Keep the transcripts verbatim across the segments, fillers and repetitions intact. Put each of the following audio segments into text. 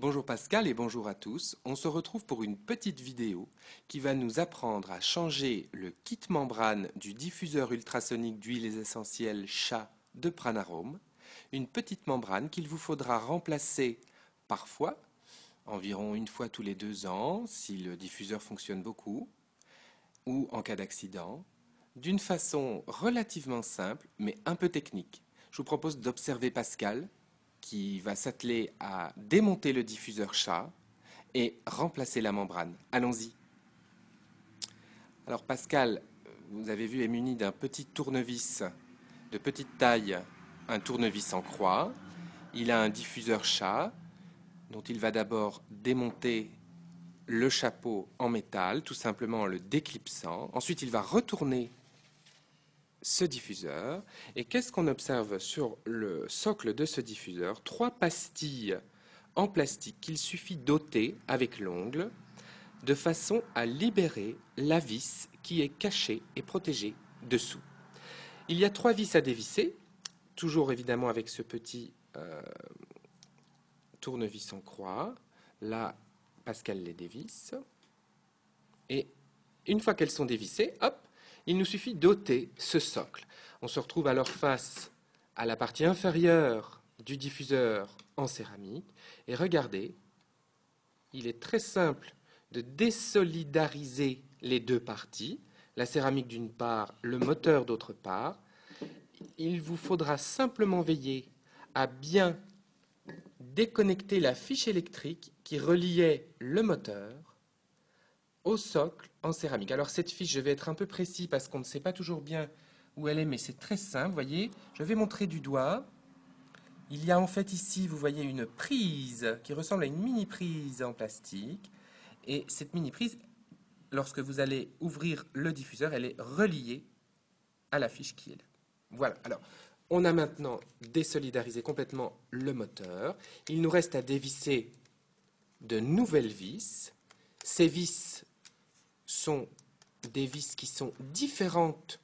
Bonjour Pascal et bonjour à tous. On se retrouve pour une petite vidéo qui va nous apprendre à changer le kit membrane du diffuseur ultrasonique d'huiles essentielles chat de Pranarôm. Une petite membrane qu'il vous faudra remplacer parfois, environ une fois tous les deux ans, si le diffuseur fonctionne beaucoup, ou en cas d'accident, d'une façon relativement simple mais un peu technique. Je vous propose d'observer Pascal qui va s'atteler à démonter le diffuseur chat et remplacer la membrane. Allons-y. Alors Pascal, vous avez vu, est muni d'un petit tournevis de petite taille, un tournevis en croix. Il a un diffuseur chat dont il va d'abord démonter le chapeau en métal, tout simplement en le déclipsant. Ensuite, il va retourner ce diffuseur. Et qu'est-ce qu'on observe sur le socle de ce diffuseur? Trois pastilles en plastique qu'il suffit d'ôter avec l'ongle de façon à libérer la vis qui est cachée et protégée dessous. Il y a trois vis à dévisser, toujours évidemment avec ce petit euh, tournevis en croix. Là, Pascal les dévisse. Et une fois qu'elles sont dévissées, hop, il nous suffit d'ôter ce socle. On se retrouve alors face à la partie inférieure du diffuseur en céramique. Et regardez, il est très simple de désolidariser les deux parties. La céramique d'une part, le moteur d'autre part. Il vous faudra simplement veiller à bien déconnecter la fiche électrique qui reliait le moteur au socle en céramique. Alors cette fiche, je vais être un peu précis parce qu'on ne sait pas toujours bien où elle est, mais c'est très simple. Vous voyez, je vais montrer du doigt. Il y a en fait ici, vous voyez, une prise qui ressemble à une mini-prise en plastique. Et cette mini-prise, lorsque vous allez ouvrir le diffuseur, elle est reliée à la fiche qui est là. Voilà. Alors, on a maintenant désolidarisé complètement le moteur. Il nous reste à dévisser de nouvelles vis. Ces vis sont des vis qui sont différentes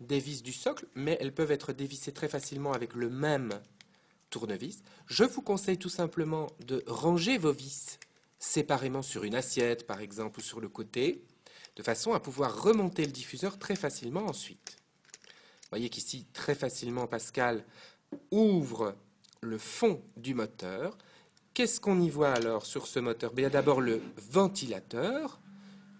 des vis du socle, mais elles peuvent être dévissées très facilement avec le même tournevis. Je vous conseille tout simplement de ranger vos vis séparément sur une assiette, par exemple, ou sur le côté, de façon à pouvoir remonter le diffuseur très facilement ensuite. Vous voyez qu'ici, très facilement, Pascal ouvre le fond du moteur. Qu'est-ce qu'on y voit alors sur ce moteur? Il y a d'abord le ventilateur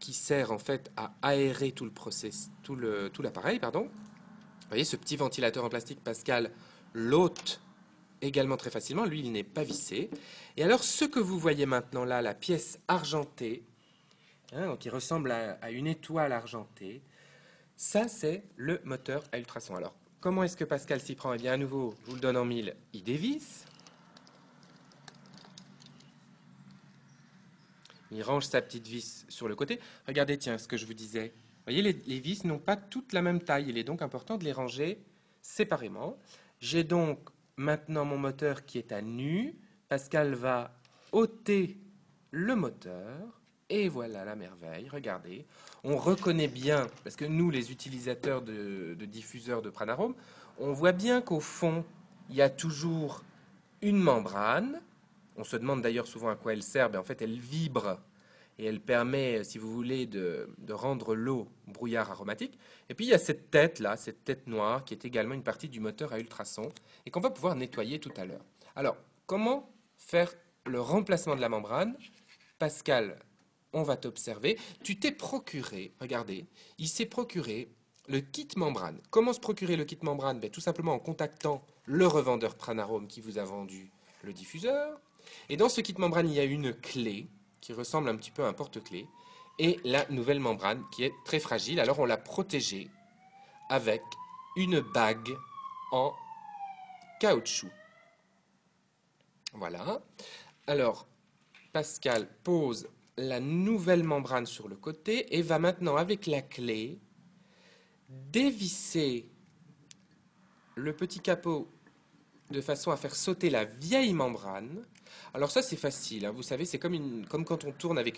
qui sert en fait à aérer tout le process, tout le, tout l'appareil, pardon. Vous voyez ce petit ventilateur en plastique, Pascal l'ôte également très facilement. Lui, il n'est pas vissé. Et alors, ce que vous voyez maintenant là, la pièce argentée, hein, qui ressemble à, à une étoile argentée, ça, c'est le moteur à ultrasons. Alors, comment est-ce que Pascal s'y prend? Eh bien, à nouveau, je vous le donne en mille, il dévisse. Il range sa petite vis sur le côté. Regardez, tiens, ce que je vous disais. Vous voyez, les, les vis n'ont pas toutes la même taille. Il est donc important de les ranger séparément. J'ai donc maintenant mon moteur qui est à nu. Pascal va ôter le moteur. Et voilà la merveille. Regardez, on reconnaît bien, parce que nous, les utilisateurs de, de diffuseurs de Pranarôm, on voit bien qu'au fond, il y a toujours une membrane. On se demande d'ailleurs souvent à quoi elle sert. Ben en fait, elle vibre et elle permet, si vous voulez, de, de rendre l'eau brouillard aromatique. Et puis, il y a cette tête-là, cette tête noire, qui est également une partie du moteur à ultrasons et qu'on va pouvoir nettoyer tout à l'heure. Alors, comment faire le remplacement de la membrane? Pascal, on va t'observer. Tu t'es procuré, regardez, il s'est procuré le kit membrane. Comment se procurer le kit membrane? Ben, tout simplement en contactant le revendeur Pranarôm qui vous a vendu le diffuseur. Et dans ce kit membrane, il y a une clé qui ressemble un petit peu à un porte-clé et la nouvelle membrane qui est très fragile. Alors, on l'a protégée avec une bague en caoutchouc. Voilà. Alors, Pascal pose la nouvelle membrane sur le côté et va maintenant, avec la clé, dévisser le petit capot de façon à faire sauter la vieille membrane. Alors ça, c'est facile, hein. Vous savez, c'est comme, une, comme quand on tourne avec une